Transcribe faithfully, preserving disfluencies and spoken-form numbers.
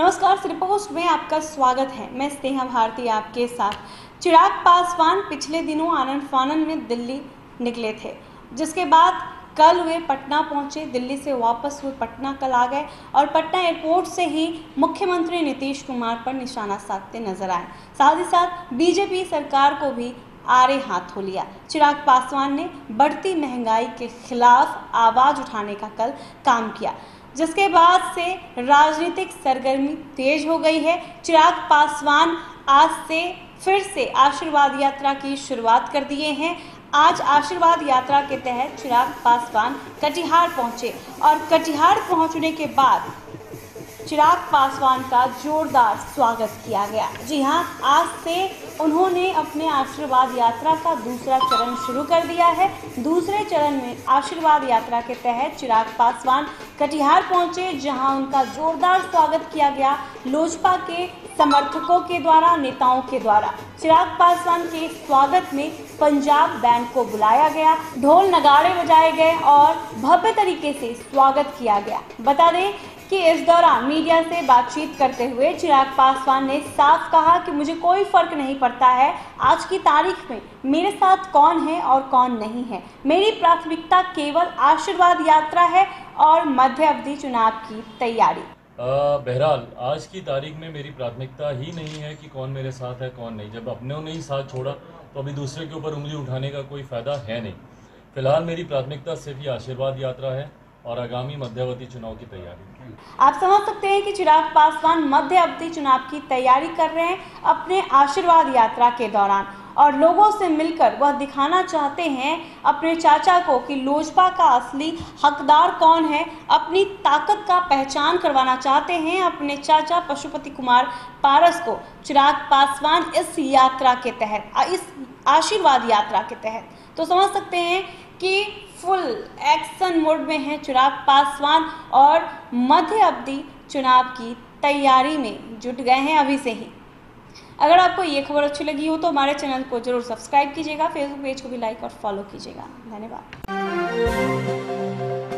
नमस्कार, रिपोर्ट में आपका स्वागत है। मैं स्नेहा भारती आपके साथ। चिराग पासवान पिछले दिनों आनन फानन में दिल्ली निकले थे, जिसके बाद कल वे पटना पहुंचे। दिल्ली से वापस हुए पटना कल आ गए और पटना एयरपोर्ट से ही मुख्यमंत्री नीतीश कुमार पर निशाना साधते नजर आए। साथ ही साथ बीजेपी सरकार को भी आड़े हाथों लिया। चिराग पासवान ने बढ़ती महंगाई के खिलाफ आवाज़ उठाने का कल काम किया, जिसके बाद से राजनीतिक सरगर्मी तेज हो गई है। चिराग पासवान आज से फिर से आशीर्वाद यात्रा की शुरुआत कर दिए हैं। आज आशीर्वाद यात्रा के तहत चिराग पासवान कटिहार पहुंचे और कटिहार पहुंचने के बाद चिराग पासवान का जोरदार स्वागत किया गया। जी हाँ, आज से उन्होंने अपने आशीर्वाद यात्रा का दूसरा चरण शुरू कर दिया है। दूसरे चरण में आशीर्वाद यात्रा के तहत चिराग पासवान कटिहार पहुंचे, जहां उनका जोरदार स्वागत किया गया लोजपा के समर्थकों के द्वारा, नेताओं के द्वारा। चिराग पासवान के स्वागत में पंजाब बैंक को बुलाया गया, ढोल नगाड़े बजाए गए और भव्य तरीके से स्वागत किया गया। बता दें कि इस दौरान मीडिया से बातचीत करते हुए चिराग पासवान ने साफ कहा कि मुझे कोई फर्क नहीं पड़ता है आज की तारीख में मेरे साथ कौन है और कौन नहीं है। मेरी प्राथमिकता केवल आशीर्वाद यात्रा है और मध्य अवधि चुनाव की तैयारी। बहरहाल आज की तारीख में मेरी प्राथमिकता ही नहीं है कि कौन मेरे साथ है कौन नहीं। जब अपने ने ही साथ छोड़ा तो अभी दूसरे के ऊपर उंगली उठाने का कोई फायदा है नहीं। फिलहाल मेरी प्राथमिकता सिर्फ ये आशीर्वाद यात्रा है और आगामी मध्यावधि चुनाव की तैयारी। आप समझ सकते हैं कि चिराग पासवान मध्यावधि चुनाव की तैयारी कर रहे हैं अपने आशीर्वाद यात्रा के दौरान, और लोगों से मिलकर वह दिखाना चाहते हैं अपने चाचा को कि लोजपा का असली हकदार कौन है। अपनी ताकत का पहचान करवाना चाहते हैं अपने चाचा पशुपति कुमार पारस को चिराग पासवान इस यात्रा के तहत, इस आशीर्वाद यात्रा के तहत। तो समझ सकते हैं कि फुल एक्शन मोड में है चिराग पासवान और मध्य अवधि चुनाव की तैयारी में जुट गए हैं अभी से ही। अगर आपको ये खबर अच्छी लगी हो तो हमारे चैनल को जरूर सब्सक्राइब कीजिएगा, फेसबुक पेज को भी लाइक और फॉलो कीजिएगा। धन्यवाद।